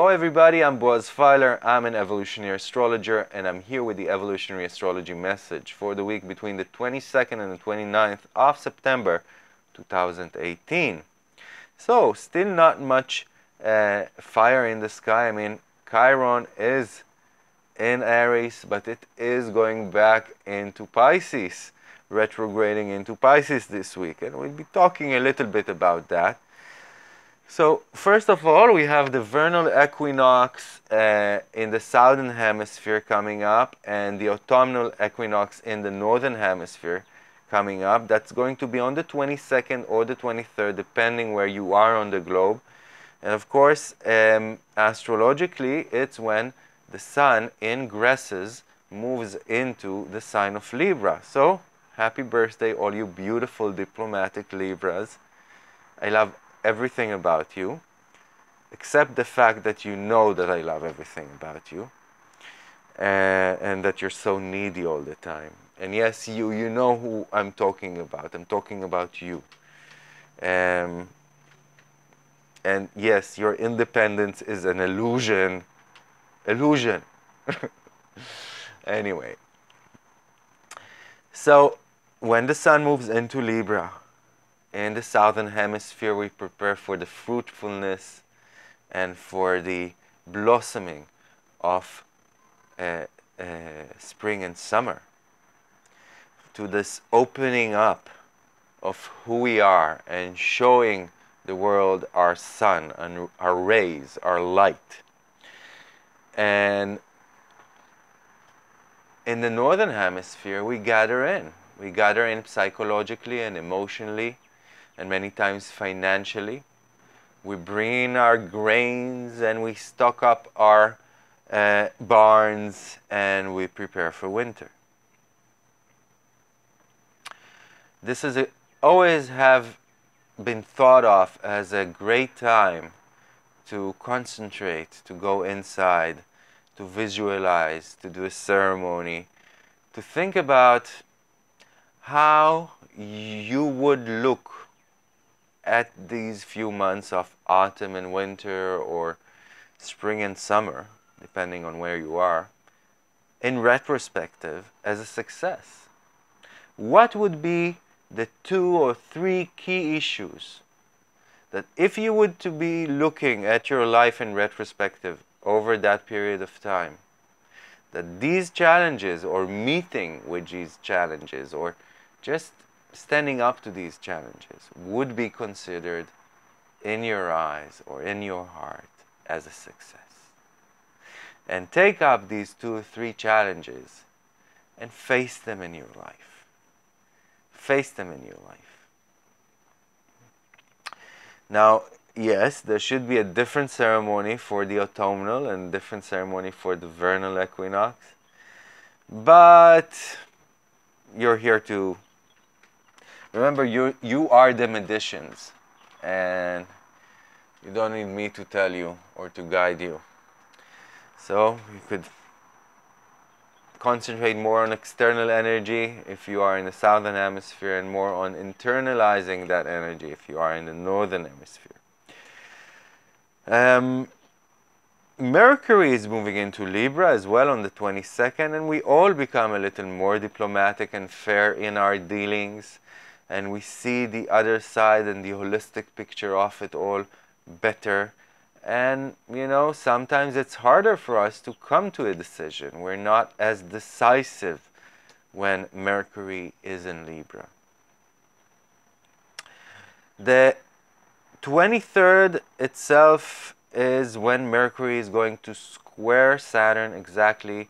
Hello everybody, I'm Boaz Fyler, I'm an evolutionary astrologer, and I'm here with the evolutionary astrology message for the week between the 22nd and the 29th of September 2018. So, still not much fire in the sky. I mean, Chiron is in Aries, but it is going back into Pisces, retrograding into Pisces this week, and we'll be talking a little bit about that. So, first of all, we have the vernal equinox in the southern hemisphere coming up, and the autumnal equinox in the northern hemisphere coming up. That's going to be on the 22nd or the 23rd, depending where you are on the globe. And of course, astrologically, it's when the sun ingresses, moves into the sign of Libra. So, happy birthday, all you beautiful diplomatic Libras. I love everything about you, except the fact that you know that I love everything about you, and that you're so needy all the time. And yes, you know who I'm talking about. I'm talking about you. And yes, your independence is an illusion. Illusion. Anyway. So, when the sun moves into Libra, in the southern hemisphere, we prepare for the fruitfulness and for the blossoming of spring and summer, to this opening up of who we are and showing the world our sun and our rays, our light. And in the northern hemisphere, we gather in. We gather in psychologically and emotionally, and many times financially. We bring in our grains and we stock up our barns and we prepare for winter. This is always have been thought of as a great time to concentrate, to go inside, to visualize, to do a ceremony, to think about how you would look at these few months of autumn and winter, or spring and summer, depending on where you are, in retrospective, as a success. What would be the 2 or 3 key issues that if you would to be looking at your life in retrospective over that period of time, that these challenges, or meeting with these challenges, or just standing up to these challenges would be considered in your eyes or in your heart as a success? And take up these 2 or 3 challenges and face them in your life. Face them in your life. Now, yes, there should be a different ceremony for the autumnal and different ceremony for the vernal equinox, but you're here to remember, you are the magicians, and you don't need me to tell you or to guide you. So you could concentrate more on external energy if you are in the southern hemisphere, and more on internalizing that energy if you are in the northern hemisphere. Mercury is moving into Libra as well on the 22nd, and we all become a little more diplomatic and fair in our dealings. And we see the other side and the holistic picture of it all better. And, you know, sometimes it's harder for us to come to a decision. We're not as decisive when Mercury is in Libra. The 23rd itself is when Mercury is going to square Saturn exactly.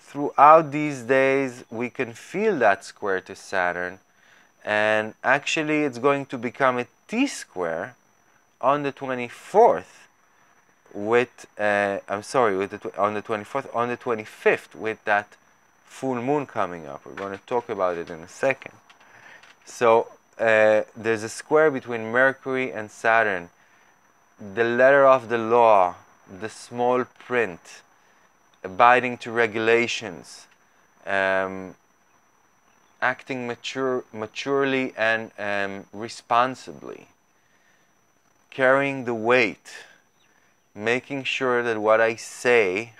Throughout these days, we can feel that square to Saturn. And actually, it's going to become a T-square on the 24th with, on the 25th with that full moon coming up. We're going to talk about it in a second. So, there's a square between Mercury and Saturn. The letter of the law, the small print, abiding to regulations, acting maturely and responsibly, carrying the weight, making sure that what I say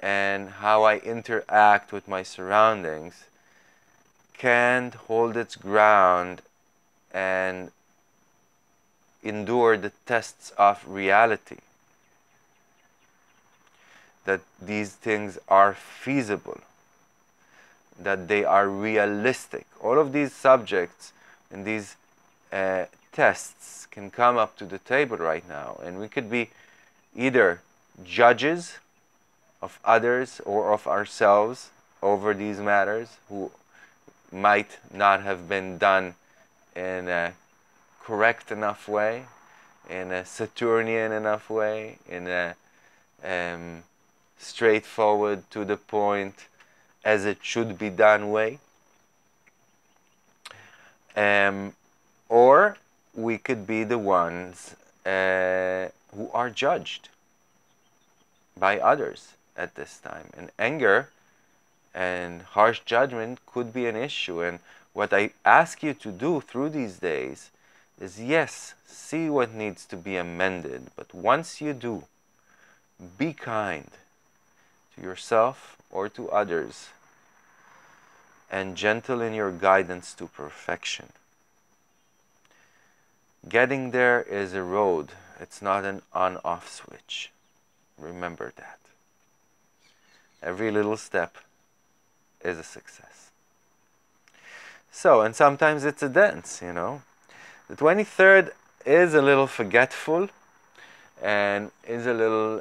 and how I interact with my surroundings can hold its ground and endure the tests of reality. That these things are feasible, that they are realistic. All of these subjects and these tests can come up to the table right now, and we could be either judges of others or of ourselves over these matters who might not have been done in a correct enough way, in a Saturnian enough way, in a straightforward, to the point, as it should be done way. Or we could be the ones who are judged by others at this time. And anger and harsh judgment could be an issue. And what I ask you to do through these days is, yes, see what needs to be amended. But once you do, be kind to yourself or to others, and gentle in your guidance to perfection. Getting there is a road. It's not an on-off switch. Remember that. Every little step is a success. So, and sometimes it's a dance, you know. The 23rd is a little forgetful and is a little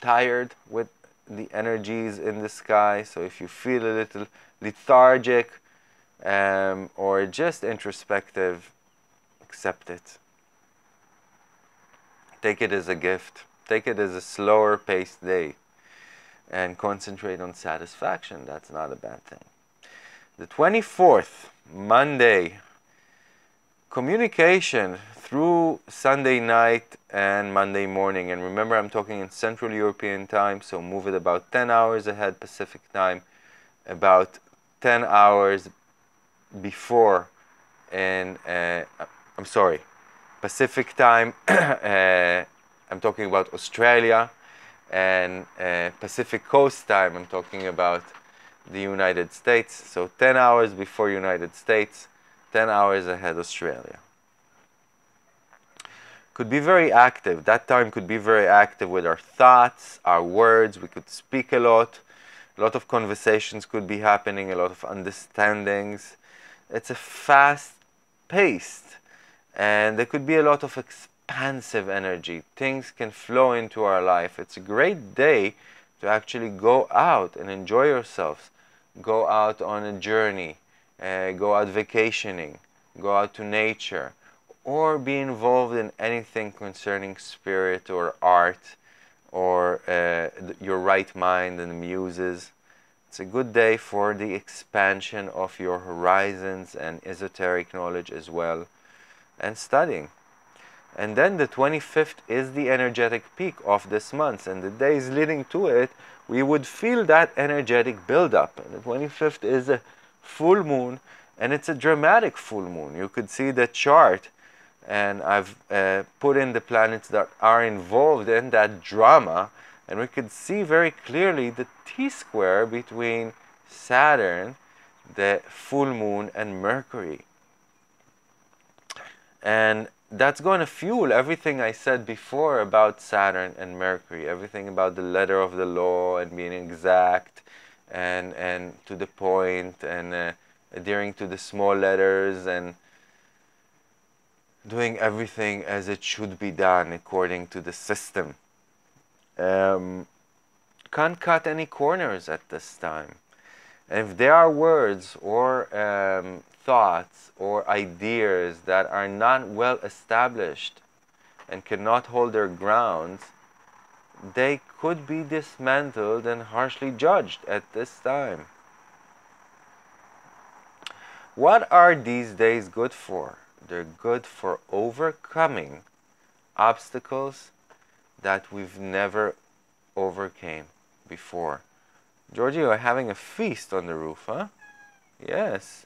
tired with the energies in the sky. So if you feel a little lethargic or just introspective, accept it. Take it as a gift. Take it as a slower paced day and concentrate on satisfaction. That's not a bad thing. The 24th, Monday, communication through Sunday night and Monday morning. And remember, I'm talking in Central European time, so move it about 10 hours ahead Pacific time, about 10 hours before, and I'm sorry, Pacific time, I'm talking about Australia, and Pacific Coast time, I'm talking about the United States. So 10 hours before United States, 10 hours ahead Australia. Could be very active. That time could be very active with our thoughts, our words. We could speak a lot. A lot of conversations could be happening, a lot of understandings. It's a fast-paced, and there could be a lot of expansive energy. Things can flow into our life. It's a great day to actually go out and enjoy yourselves. Go out on a journey, go out vacationing, go out to nature, or be involved in anything concerning spirit or art or your right mind and the muses. It's a good day for the expansion of your horizons and esoteric knowledge as well, and studying. And then the 25th is the energetic peak of this month, and the days leading to it, we would feel that energetic buildup. And the 25th is a full moon, and it's a dramatic full moon. You could see the chart, and I've put in the planets that are involved in that drama, and we could see very clearly the T-square between Saturn, the full moon, and Mercury. And that's going to fuel everything I said before about Saturn and Mercury, everything about the letter of the law and being exact and to the point and adhering to the small letters and doing everything as it should be done according to the system. Can't cut any corners at this time. And if there are words or thoughts or ideas that are not well established and cannot hold their grounds, they could be dismantled and harshly judged at this time. What are these days good for? They're good for overcoming obstacles that we've never overcame before. Georgie, you're having a feast on the roof, huh? Yes.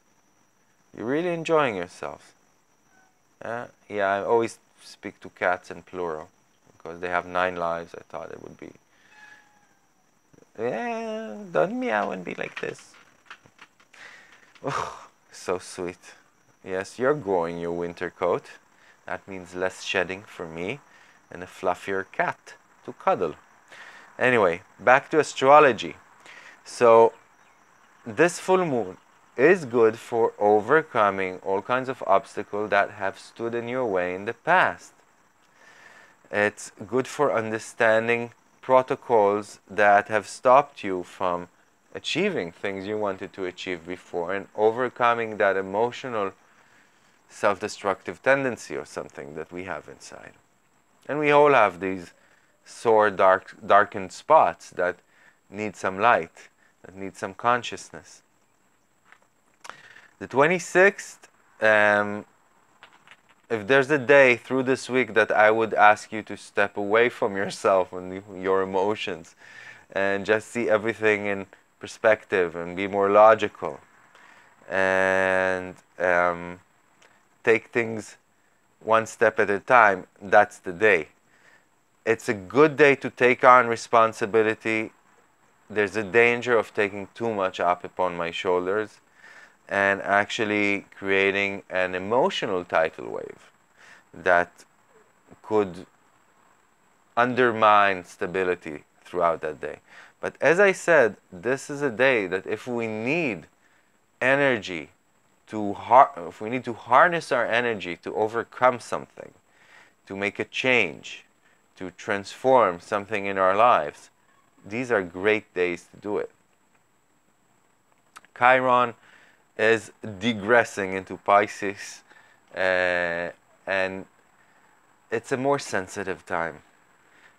You're really enjoying yourself. Yeah, I always speak to cats in plural. because they have 9 lives. I thought it would be, yeah, don't meow and be like this. Oh, so sweet. Yes, you're growing your winter coat. That means less shedding for me and a fluffier cat to cuddle. Anyway, back to astrology. So this full moon is good for overcoming all kinds of obstacles that have stood in your way in the past. It's good for understanding protocols that have stopped you from achieving things you wanted to achieve before and overcoming that emotional self-destructive tendency or something that we have inside. And we all have these sore, darkened spots that need some light, that need some consciousness. The 26th, if there's a day through this week that I would ask you to step away from yourself and your emotions and just see everything in perspective and be more logical and take things one step at a time, that's the day. It's a good day to take on responsibility. There's a danger of taking too much up upon my shoulders and actually creating an emotional tidal wave that could undermine stability throughout that day. But as I said, this is a day that if we need energy to harness our energy to overcome something, to make a change, to transform something in our lives, these are great days to do it. Chiron is digressing into Pisces, and it's a more sensitive time.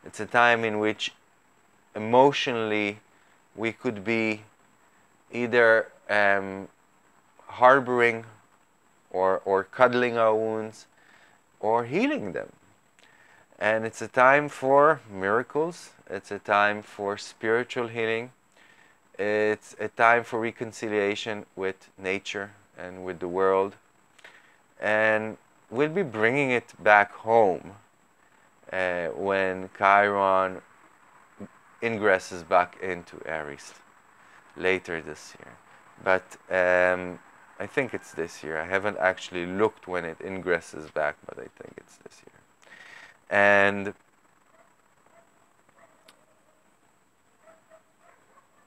It's a time in which emotionally we could be either harboring or cuddling our wounds or healing them. And it's a time for miracles. It's a time for spiritual healing. It's a time for reconciliation with nature and with the world. And we'll be bringing it back home when Chiron ingresses back into Aries later this year. But I think it's this year. I haven't actually looked when it ingresses back, but I think it's this year. And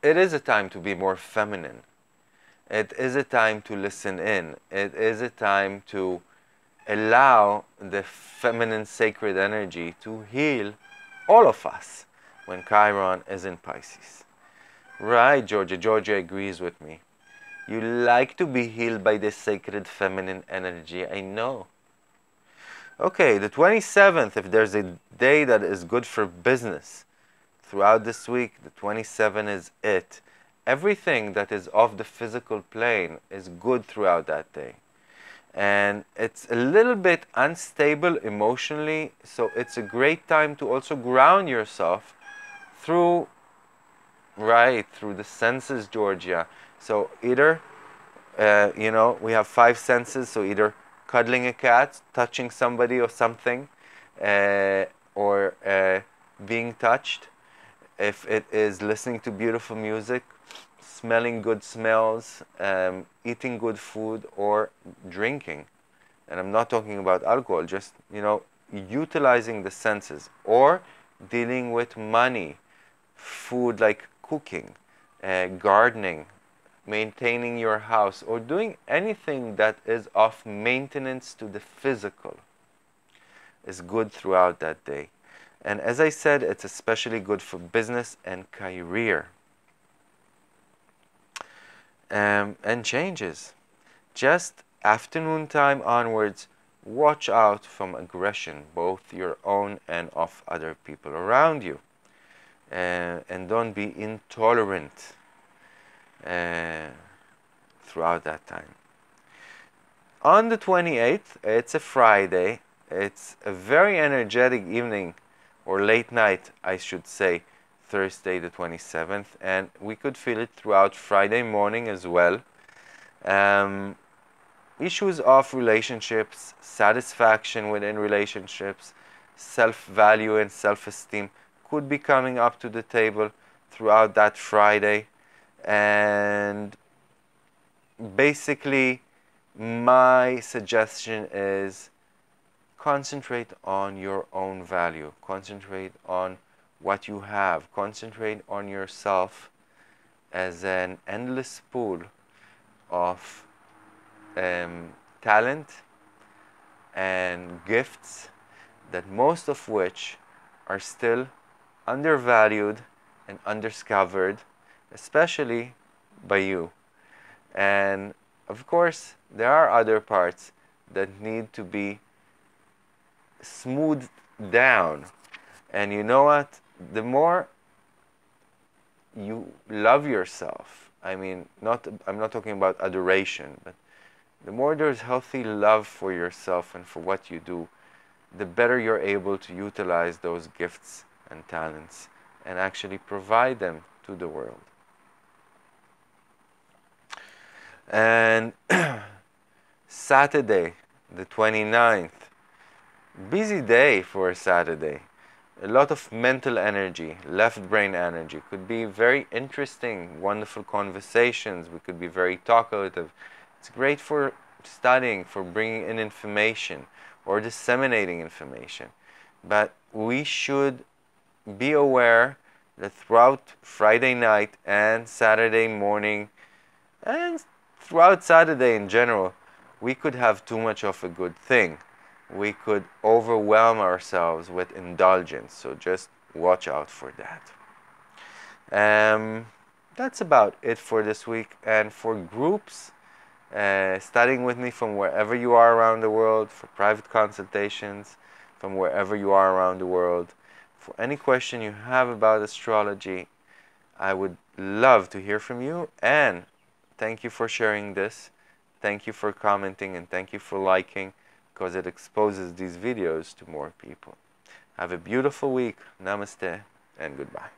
it is a time to be more feminine. It is a time to listen in. It is a time to allow the feminine sacred energy to heal all of us when Chiron is in Pisces. Right, Georgia. Georgia agrees with me. You like to be healed by the sacred feminine energy. I know. Okay, the 27th, if there's a day that is good for business throughout this week, the 27th is it. Everything that is off the physical plane is good throughout that day. And it's a little bit unstable emotionally, so it's a great time to also ground yourself through, right, through the senses, Georgia. So either, you know, we have 5 senses, so either cuddling a cat, touching somebody or something, or being touched. If it is listening to beautiful music, smelling good smells, eating good food, or drinking. And I'm not talking about alcohol, just, you know, utilizing the senses. Or dealing with money, food like cooking, gardening, maintaining your house, or doing anything that is of maintenance to the physical is good throughout that day. And as I said, it's especially good for business and career and changes. Just afternoon time onwards, watch out from aggression, both your own and of other people around you, and don't be intolerant throughout that time. On the 28th, it's a Friday. It's a very energetic evening, or late night, I should say, Thursday the 27th, and we could feel it throughout Friday morning as well. Issues of relationships, satisfaction within relationships, self-value and self-esteem could be coming up to the table throughout that Friday. And basically, my suggestion is concentrate on your own value. Concentrate on what you have. Concentrate on yourself as an endless pool of talent and gifts, that most of which are still undervalued and undiscovered, especially by you. And of course, there are other parts that need to be smoothed down. And you know what? The more you love yourself, I mean, I'm not talking about adoration, but the more there's healthy love for yourself and for what you do, the better you're able to utilize those gifts and talents and actually provide them to the world. And Saturday, the 29th, busy day for a Saturday. A lot of mental energy, left brain energy. Could be very interesting, wonderful conversations. We could be very talkative. It's great for studying, for bringing in information or disseminating information. But we should be aware that throughout Friday night and Saturday morning, and throughout Saturday in general, we could have too much of a good thing. We could overwhelm ourselves with indulgence, so just watch out for that. That's about it for this week. And for groups studying with me from wherever you are around the world, for private consultations from wherever you are around the world, for any question you have about astrology, I would love to hear from you. And thank you for sharing this, thank you for commenting, and thank you for liking, because it exposes these videos to more people. Have a beautiful week. Namaste and goodbye.